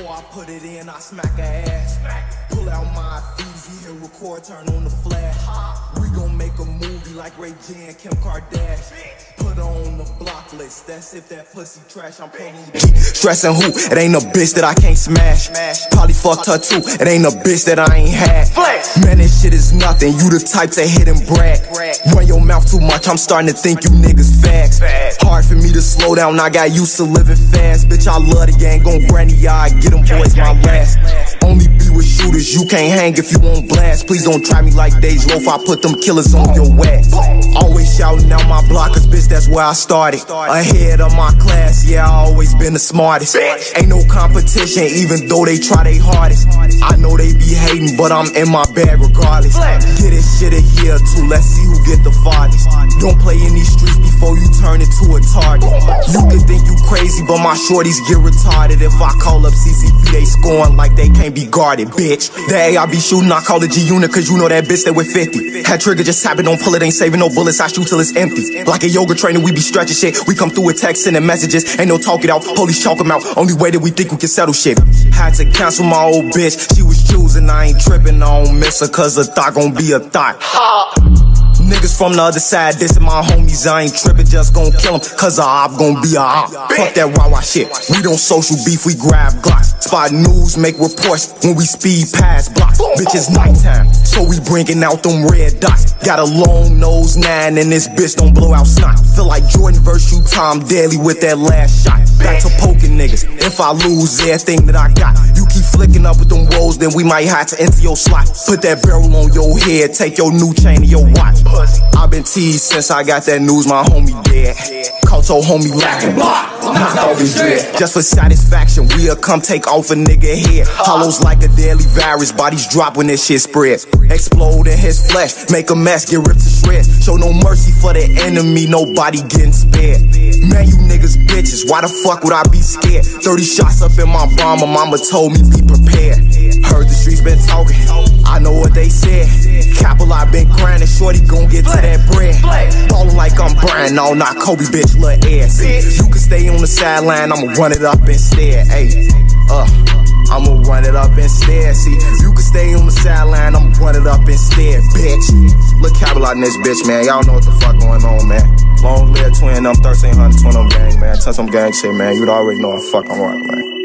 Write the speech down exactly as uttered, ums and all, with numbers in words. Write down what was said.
Before I put it in, I smack her ass. Pull out my F Z, hit record, turn on the flash. We gon' make a movie like Ray J and Kim Kardashian. Put on the block list, that's if that pussy trash. I'm stressing who? It ain't a bitch that I can't smash. Probably fucked her too, it ain't a bitch that I ain't had. Man, this shit is nothing, you the type to hit and brag. Run your mouth too much, I'm starting to think you niggas fags. Hard for me to slow down, I got used to living fast. Bitch, I love the gang, gon' granny, I get them boys my last. Only be with shooters, you can't hang if you on blast. Please don't try me like Dejrov, I put them killers on your ass. Always shouting out my blockers, bitch, that's where I started. Ahead of my class, yeah, I always been the smartest. Ain't no competition, even though they try they hardest. I know they be hating, but I'm in my bag regardless. Get this shit a year or two, let's see who get the farthest. Don't play in these streets before you turn into a target. You can think you crazy, but my shorties get retarded. If I call up C C P, they scoring like they can't be guarded, bitch. That A I be shooting, I call it G Unit, cause you know that bitch that with fifty. That trigger just tapping, don't pull it, ain't saving no bullets, I shoot till it's empty. Like a yoga trainer, we be stretching shit. We come through with texts and messages, ain't no talk it out, police chalk them out. Only way that we think we can settle shit. Had to cancel my old bitch, she was choosing, I ain't tripping, I don't miss her, cause a thought gon' be a thought. Niggas from the other side, this and my homies, I ain't trippin', just gon' kill them, cause a op gon' be a op. Fuck that wah-wah shit, we don't social beef, we grab Glocks. Spot news, make reports, when we speed past blocks. Bitch, it's nighttime, so we bringin' out them red dots. Got a long nose nine, and this bitch don't blow out snot. Feel like Jordan versus you, Tom Daily with that last shot. Back to poking niggas, if I lose everything that I got. You keep flicking up with them rolls, then we might have to enter your slot. Put that barrel on your head, take your new chain to your watch. I've been teased since I got that news, my homie dead. Caught your homie lacking, knocked off his dread. Just for satisfaction, we'll come take off a nigga head. Hollows like a deadly virus, bodies drop when this shit spreads. Explode in his flesh, make a mess, get ripped to shreds. Show no mercy for the enemy, nobody getting spared. Man, you niggas bitches, why the fuck would I be scared? thirty shots up in my bomb, my mama told me be prepared. Heard the streets been talking, I know what they said. Capital, I been grinding, shorty gon' get to that bread. Ballin' like I'm Bron, no, not Kobe, bitch, little ass. You can stay on the sideline, I'ma run it up instead. Hey, uh, I'ma run it up instead. See, you can stay on the sideline, I'ma run it up instead, bitch. Look capital on this bitch, man. Y'all know what the fuck going on, man. Long live twin, I'm thirteen hundred, twin, I'm gang, man. Touch some gang shit, man. You'd already know what the fuck I'm on, man.